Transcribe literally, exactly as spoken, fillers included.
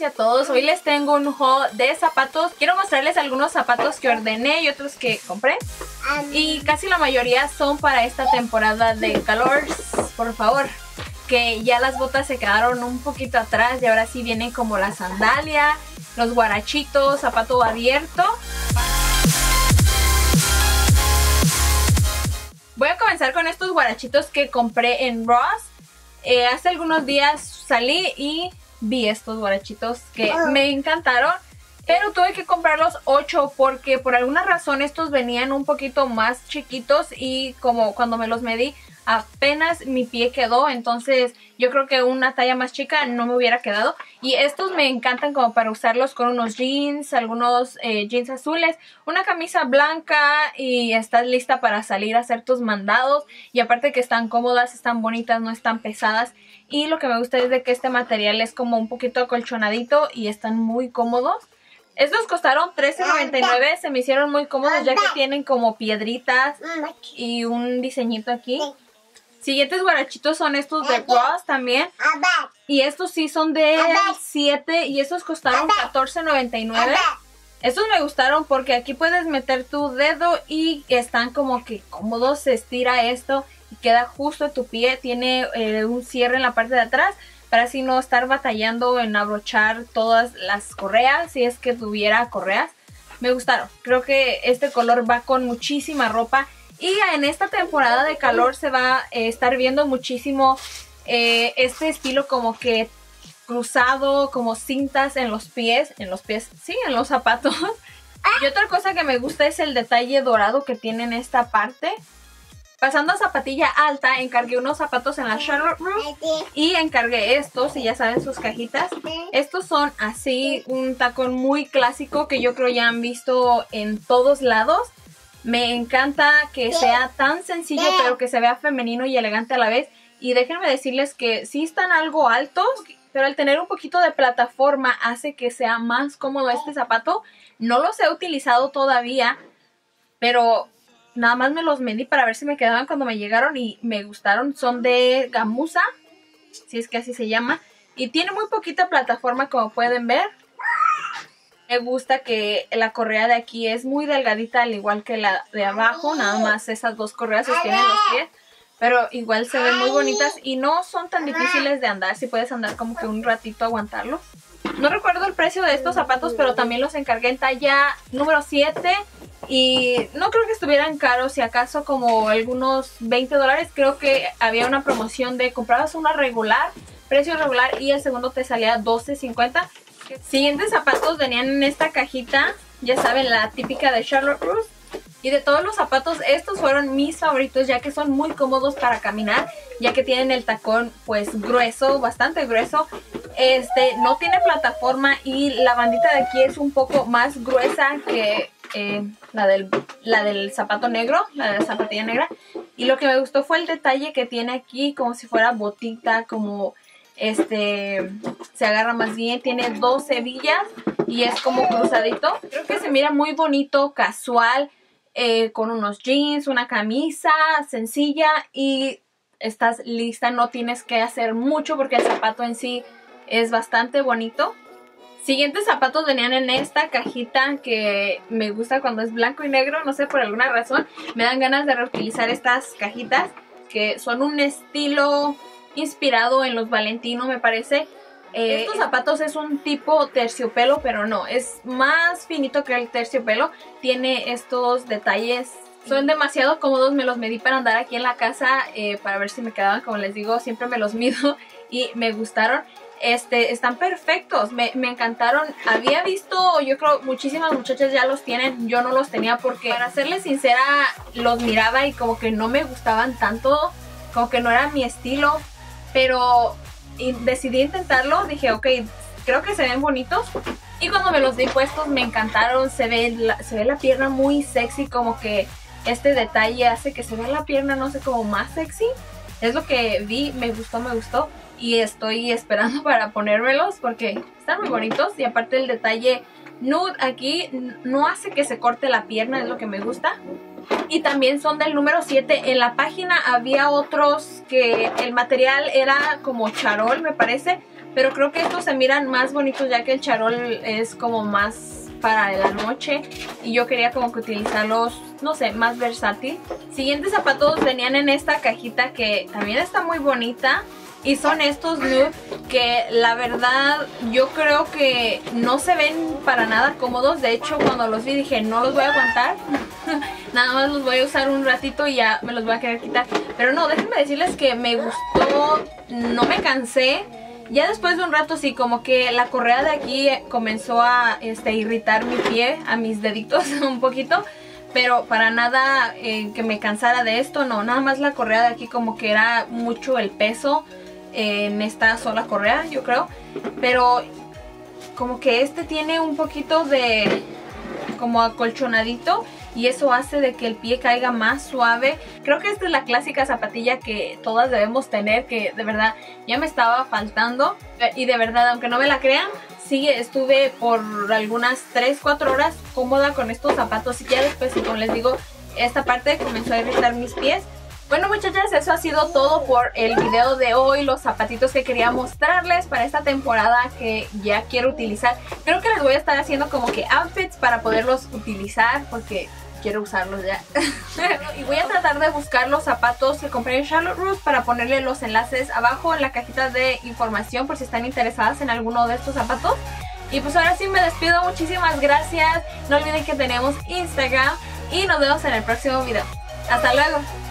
y a todos. Hoy les tengo un haul de zapatos. Quiero mostrarles algunos zapatos que ordené y otros que compré. Y casi la mayoría son para esta temporada de calor. Por favor, que ya las botas se quedaron un poquito atrás y ahora sí vienen como la sandalia, los guarachitos, zapato abierto. Voy a comenzar con estos guarachitos que compré en Ross. Eh, hace algunos días salí y vi estos guarachitos que me encantaron, pero tuve que comprar los ocho porque por alguna razón estos venían un poquito más chiquitos y como cuando me los medí apenas mi pie quedó, entonces yo creo que una talla más chica no me hubiera quedado. Y estos me encantan como para usarlos con unos jeans, algunos eh, jeans azules, una camisa blanca y estás lista para salir a hacer tus mandados. Y aparte que están cómodas, están bonitas, no están pesadas. Y lo que me gusta es de que este material es como un poquito acolchonadito y están muy cómodos. Estos costaron trece noventa y nueve, se me hicieron muy cómodos ya que tienen como piedritas y un diseñito aquí. Siguientes guarachitos son estos de Ross también. Y estos sí son de siete y estos costaron catorce noventa y nueve. Estos me gustaron porque aquí puedes meter tu dedo y están como que cómodos, se estira esto y queda justo en tu pie. Tiene eh, un cierre en la parte de atrás, para así no estar batallando en abrochar todas las correas, si es que tuviera correas. Me gustaron. Creo que este color va con muchísima ropa. Y en esta temporada de calor se va a estar viendo muchísimo eh, este estilo como que cruzado, como cintas en los pies. En los pies, sí, en los zapatos. Y otra cosa que me gusta es el detalle dorado que tiene en esta parte. Pasando a zapatilla alta, encargué unos zapatos en la Charlotte Russe y encargué estos, y ya saben sus cajitas. Estos son así, un tacón muy clásico que yo creo ya han visto en todos lados. Me encanta que sea tan sencillo pero que se vea femenino y elegante a la vez. Y déjenme decirles que sí están algo altos, pero al tener un poquito de plataforma hace que sea más cómodo este zapato. No los he utilizado todavía, pero nada más me los medí para ver si me quedaban cuando me llegaron y me gustaron. Son de gamuza, si es que así se llama. Y tiene muy poquita plataforma como pueden ver. Me gusta que la correa de aquí es muy delgadita al igual que la de abajo. Nada más esas dos correas sostienen los pies. Pero igual se ven muy bonitas y no son tan difíciles de andar. Si puedes andar como que un ratito aguantarlos. No recuerdo el precio de estos zapatos, pero también los encargué en talla número siete. Y no creo que estuvieran caros, si acaso como algunos veinte dólares. Creo que había una promoción de comprabas una regular, precio regular, y el segundo te salía doce cincuenta. Siguientes zapatos venían en esta cajita, ya saben, la típica de Charlotte Russe. Y de todos los zapatos, estos fueron mis favoritos ya que son muy cómodos para caminar, ya que tienen el tacón pues grueso, bastante grueso. Este, no tiene plataforma y la bandita de aquí es un poco más gruesa que eh, la, del, la del zapato negro, la de la zapatilla negra. Y lo que me gustó fue el detalle que tiene aquí, como si fuera botita, como este, se agarra más bien. Tiene dos hebillas y es como cruzadito. Creo que se mira muy bonito, casual, eh, con unos jeans, una camisa sencilla y estás lista. No tienes que hacer mucho porque el zapato en sí es bastante bonito. Siguientes zapatos venían en esta cajita que me gusta cuando es blanco y negro. No sé, por alguna razón me dan ganas de reutilizar estas cajitas que son un estilo inspirado en los Valentino, me parece. Eh, estos zapatos es un tipo terciopelo, pero no, es más finito que el terciopelo. Tiene estos detalles. Son demasiado cómodos, me los medí para andar aquí en la casa eh, para ver si me quedaban. Como les digo, siempre me los mido y me gustaron. Este, están perfectos, me, me encantaron. Había visto, yo creo, muchísimas muchachas ya los tienen. Yo no los tenía porque, para serles sincera, los miraba y como que no me gustaban tanto, como que no era mi estilo. Pero decidí intentarlo, dije ok, creo que se ven bonitos. Y cuando me los di puestos me encantaron. Se ve la, se ve la pierna muy sexy, como que este detalle hace que se vea la pierna, no sé, como más sexy. Es lo que vi, me gustó, me gustó. Y estoy esperando para ponérmelos porque están muy bonitos. Y aparte el detalle nude aquí no hace que se corte la pierna, es lo que me gusta. Y también son del número siete. En la página había otros que el material era como charol, me parece, Pero creo que estos se miran más bonitos ya que el charol es como más para la noche. Y yo quería como que utilizarlos, no sé, más versátil. Siguientes zapatos venían en esta cajita que también está muy bonita. Y son estos nude que la verdad yo creo que no se ven para nada cómodos. De hecho cuando los vi dije no los voy a aguantar. Nada más los voy a usar un ratito y ya me los voy a querer quitar. Pero no, déjenme decirles que me gustó, no me cansé. Ya después de un rato sí, como que la correa de aquí comenzó a este, irritar mi pie, a mis deditos un poquito. Pero para nada eh, que me cansara de esto, no. Nada más la correa de aquí como que era mucho el peso en esta sola correa, yo creo. Pero como que este tiene un poquito de como acolchonadito y eso hace de que el pie caiga más suave. Creo que esta es la clásica zapatilla que todas debemos tener, que de verdad ya me estaba faltando. Y de verdad, aunque no me la crean, sí estuve por algunas tres, cuatro horas cómoda con estos zapatos. Y ya después, como les digo, esta parte comenzó a irritar mis pies. Bueno, muchachas, eso ha sido todo por el video de hoy. Los zapatitos que quería mostrarles para esta temporada que ya quiero utilizar. Creo que les voy a estar haciendo como que outfits para poderlos utilizar porque quiero usarlos ya. Y voy a tratar de buscar los zapatos que compré en Charlotte Russe para ponerle los enlaces abajo en la cajita de información por si están interesadas en alguno de estos zapatos. Y pues ahora sí me despido. Muchísimas gracias. No olviden que tenemos Instagram y nos vemos en el próximo video. Hasta luego.